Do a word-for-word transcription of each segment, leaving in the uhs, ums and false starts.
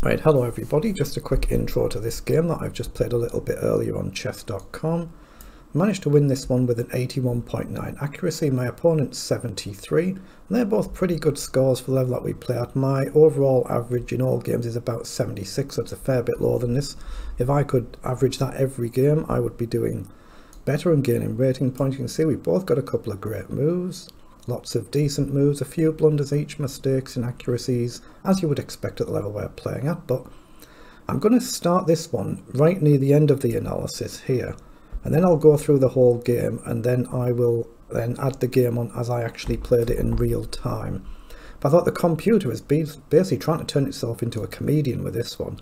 Right, hello everybody, just a quick intro to this game that I've just played a little bit earlier on chess dot com. Managed to win this one with an eighty-one point nine accuracy, my opponent's seventy-three, and they're both pretty good scores for the level that we play at. My overall average in all games is about seventy-six, so it's a fair bit lower than this. If I could average that every game, I would be doing better and gaining rating points. You can see we've both got a couple of great moves. Lots of decent moves, a few blunders each, mistakes, inaccuracies, as you would expect at the level we're playing at. But I'm going to start this one right near the end of the analysis here, and then I'll go through the whole game, and then I will then add the game on as I actually played it in real time. But I thought the computer was basically trying to turn itself into a comedian with this one.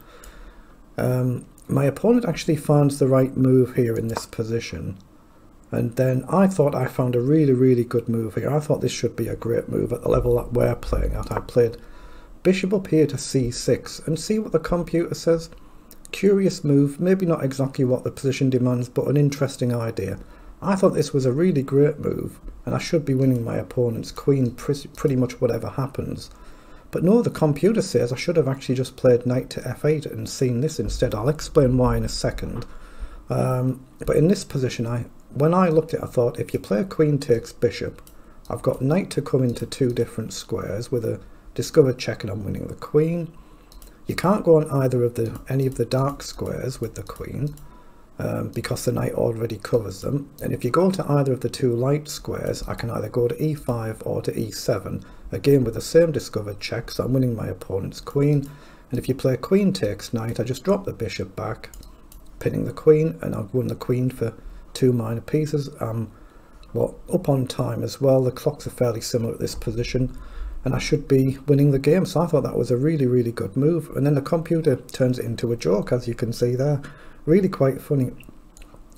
Um, my opponent actually finds the right move here in this position. And then I thought I found a really, really good move here. I thought this should be a great move at the level that we're playing at. I played bishop up here to c six, and see what the computer says. Curious move, maybe not exactly what the position demands, but an interesting idea. I thought this was a really great move, and I should be winning my opponent's queen pretty much whatever happens. But no, the computer says I should have actually just played knight to f eight and seen this instead. I'll explain why in a second. Um, but in this position, I... When I looked at it, I thought, if you play queen takes bishop, I've got knight to come into two different squares with a discovered check, and I'm winning the queen. You can't go on either of the any of the dark squares with the queen um, because the knight already covers them. And if you go to either of the two light squares, I can either go to e five or to e seven, again with the same discovered check, so I'm winning my opponent's queen. And if you play queen takes knight, I just drop the bishop back, pinning the queen, and I've won the queen for two minor pieces. Um, well, up on time as well. The clocks are fairly similar at this position, and I should be winning the game. So I thought that was a really, really good move. And then the computer turns it into a joke, as you can see there. Really quite funny.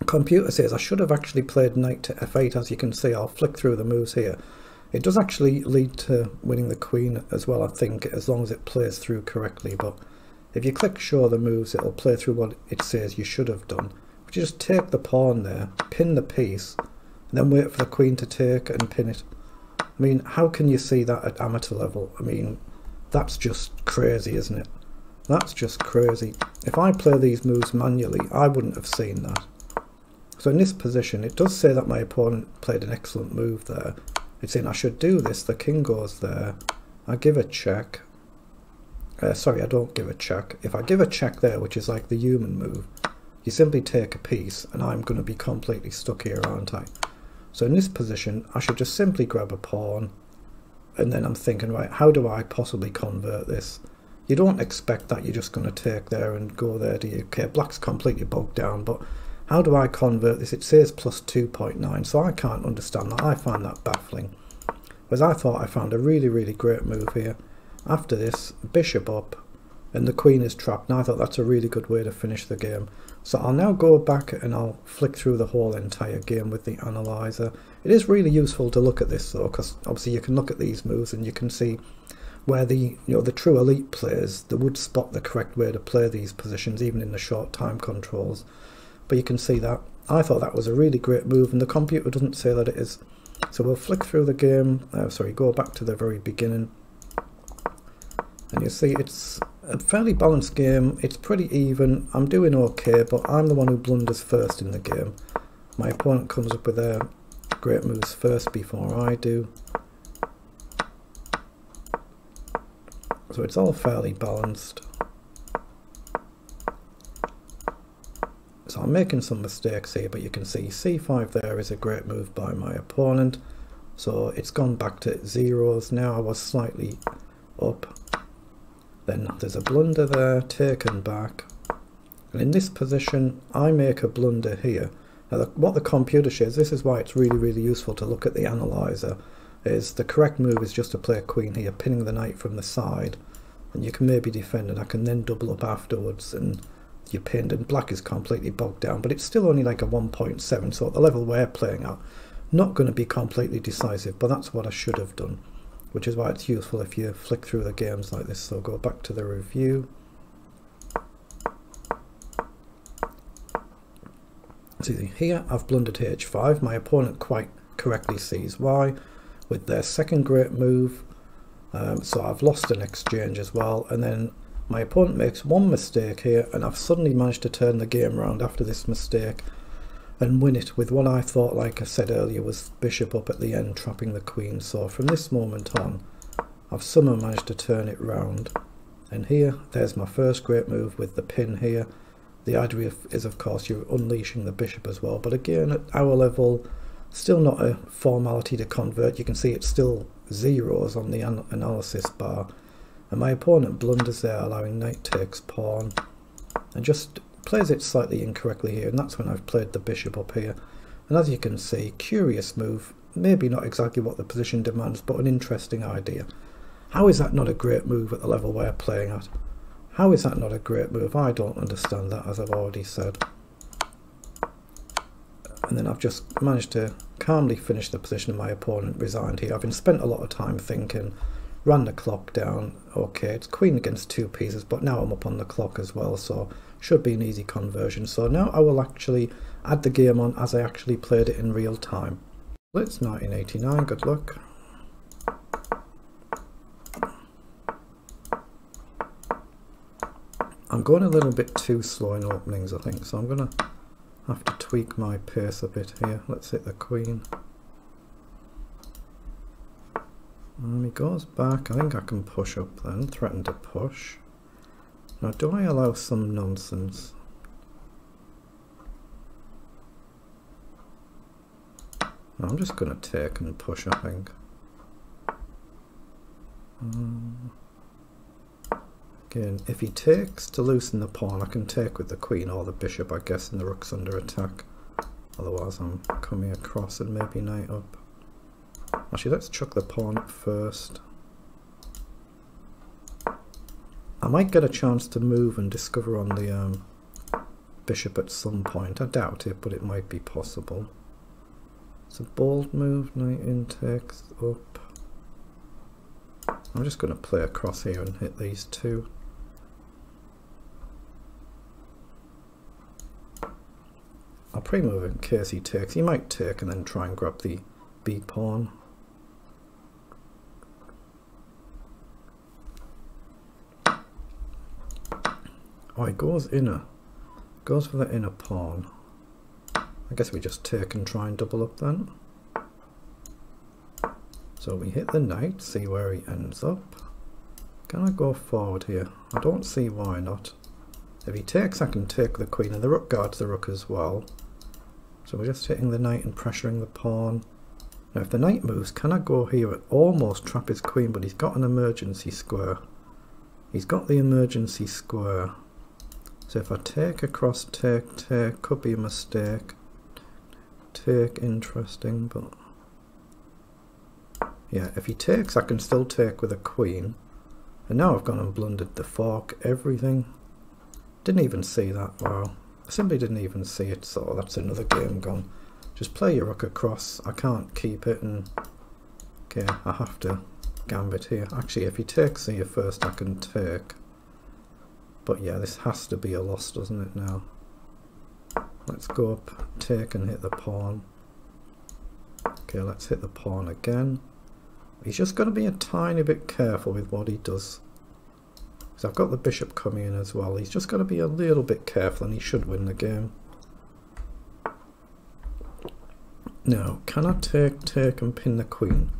Computer says I should have actually played knight to f eight, as you can see. I'll flick through the moves here. It does actually lead to winning the queen as well, I think, as long as it plays through correctly. But if you click show the moves, it'll play through what it says you should have done. You just take the pawn there, pin the piece, and then wait for the queen to take and pin it. I mean, how can you see that at amateur level? I mean, that's just crazy, isn't it? That's just crazy. If I play these moves manually, I wouldn't have seen that. So in this position, it does say that my opponent played an excellent move there. It's saying I should do this. The king goes there. I give a check. Uh, sorry, I don't give a check. If I give a check there, which is like the human move, you simply take a piece, and I'm going to be completely stuck here, aren't I? So in this position, I should just simply grab a pawn, and then I'm thinking, right, how do I possibly convert this? You don't expect that. You're just going to take there and go there to you. Okay, black's completely bogged down, but how do I convert this? It says plus two point nine, so I can't understand that. I find that baffling. Whereas I thought I found a really, really great move here. After this, bishop up, and the queen is trapped, and I thought that's a really good way to finish the game. So I'll now go back and I'll flick through the whole entire game with the analyzer. It is really useful to look at this though, because obviously you can look at these moves and you can see where the, you know, the true elite players, they would spot the correct way to play these positions, even in the short time controls. But you can see that I thought that was a really great move, and the computer doesn't say that it is. So we'll flick through the game, uh, sorry, go back to the very beginning. And you see it's a fairly balanced game. It's pretty even. I'm doing okay, but I'm the one who blunders first in the game. My opponent comes up with their great moves first before I do. So it's all fairly balanced. So I'm making some mistakes here, but you can see c five there is a great move by my opponent. So it's gone back to zeros now. I was slightly up. Then there's a blunder there, taken back. And in this position, I make a blunder here. Now, the, what the computer shows, this is why it's really, really useful to look at the analyzer, is the correct move is just to play a queen here, pinning the knight from the side. And you can maybe defend, and I can then double up afterwards, and you're pinned, and black is completely bogged down. But it's still only like a one point seven, so at the level we're playing at, not going to be completely decisive, but that's what I should have done, which is why it's useful if you flick through the games like this. So go back to the review. See here, I've blundered h five. My opponent quite correctly sees why with their second great move. Um, so I've lost an exchange as well. And then My opponent makes one mistake here and I've suddenly managed to turn the game around after this mistake and win it with what I thought, like I said earlier, was bishop up at the end trapping the queen. So from this moment on I've somehow managed to turn it round, and here there's my first great move with the pin here. The idea is of course you're unleashing the bishop as well, but again at our level still not a formality to convert. You can see it's still zeros on the an analysis bar, and my opponent blunders there, allowing knight takes pawn, and just plays it slightly incorrectly here, and that's when I've played the bishop up here. And as you can see, curious move, maybe not exactly what the position demands, but an interesting idea. How is that not a great move at the level we're playing at? How is that not a great move? I don't understand that, as I've already said. And then I've just managed to calmly finish the position of my opponent, resigned here. I've been spent a lot of time thinking, ran the clock down, okay, it's queen against two pieces, but now I'm up on the clock as well, so should be an easy conversion. So now I will actually add the game on as I actually played it in real time. Blitz nineteen eighty-nine, good luck. I'm going a little bit too slow in openings, I think, so I'm going to have to tweak my pace a bit here. Let's hit the queen. And he goes back. I think I can push up then, threaten to push. Now do I allow some nonsense? No, I'm just going to take and push, I think. Um, Again, if he takes to loosen the pawn, I can take with the queen or the bishop, I guess, and the rook's under attack. Otherwise I'm coming across and maybe knight up. Actually, let's chuck the pawn up first. I might get a chance to move and discover on the um, bishop at some point. I doubt it, but it might be possible. It's a bold move, knight in takes up. I'm just going to play across here and hit these two. I'll pre-move in case he takes. He might take and then try and grab the B pawn. Oh, he goes inner. Goes for the inner pawn. I guess we just take and try and double up then. So we hit the knight, see where he ends up. Can I go forward here? I don't see why not. If he takes, I can take the queen, and the rook guards the rook as well. So we're just hitting the knight and pressuring the pawn. Now if the knight moves, can I go here and almost trap his queen, but he's got an emergency square. He's got the emergency square. So if I take across, take, take, could be a mistake. Take, interesting, but... yeah, if he takes, I can still take with a queen. And now I've gone and blundered the fork, everything. Didn't even see that, wow. I simply didn't even see it, so that's another game gone. Just play your rook across, I can't keep it, and... okay, I have to gambit here. Actually, if he takes here first, I can take. But yeah, this has to be a loss, doesn't it now? Let's go up, take and hit the pawn. Okay, let's hit the pawn again. He's just got to be a tiny bit careful with what he does. Because I've got the bishop coming in as well. He's just got to be a little bit careful and he should win the game. Now, can I take, take and pin the queen?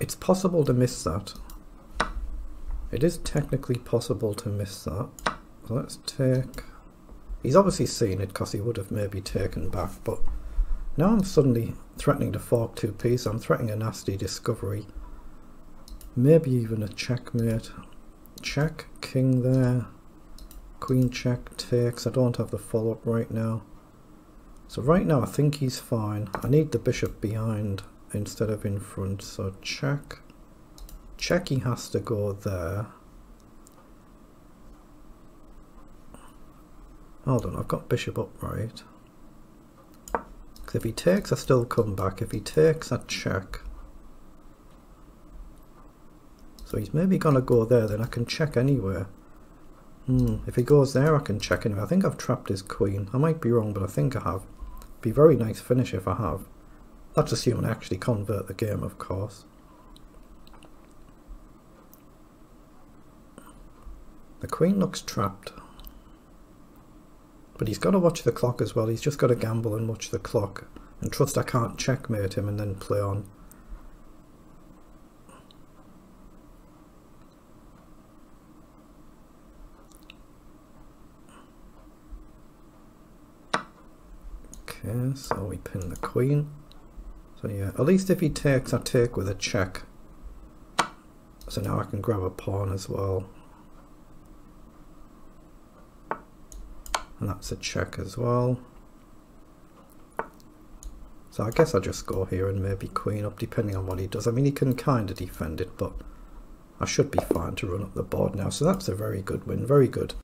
It's possible to miss that. It is technically possible to miss that. So let's take... he's obviously seen it because he would have maybe taken back, but... now I'm suddenly threatening to fork two pieces. I'm threatening a nasty discovery. Maybe even a checkmate. Check, king there. Queen check, takes. I don't have the follow-up right now. So right now I think he's fine. I need the bishop behind instead of in front. So check. Check, he has to go there. Hold on, I've got bishop upright. If he takes, I still come back. If he takes, I check. So he's maybe going to go there, then I can check anywhere. Hmm. If he goes there, I can check anywhere. I think I've trapped his queen. I might be wrong, but I think I have. It'd be a very nice finish if I have. That's assuming I actually convert the game, of course. The queen looks trapped. But he's got to watch the clock as well. He's just got to gamble and watch the clock and trust I can't checkmate him and then play on. Okay, so we pin the queen. So yeah, at least if he takes, I take with a check. So now I can grab a pawn as well. And that's a check as well. So I guess I'll just go here and maybe queen up depending on what he does. I mean, he can kind of defend it, but I should be fine to run up the board now. So that's a very good win, very good.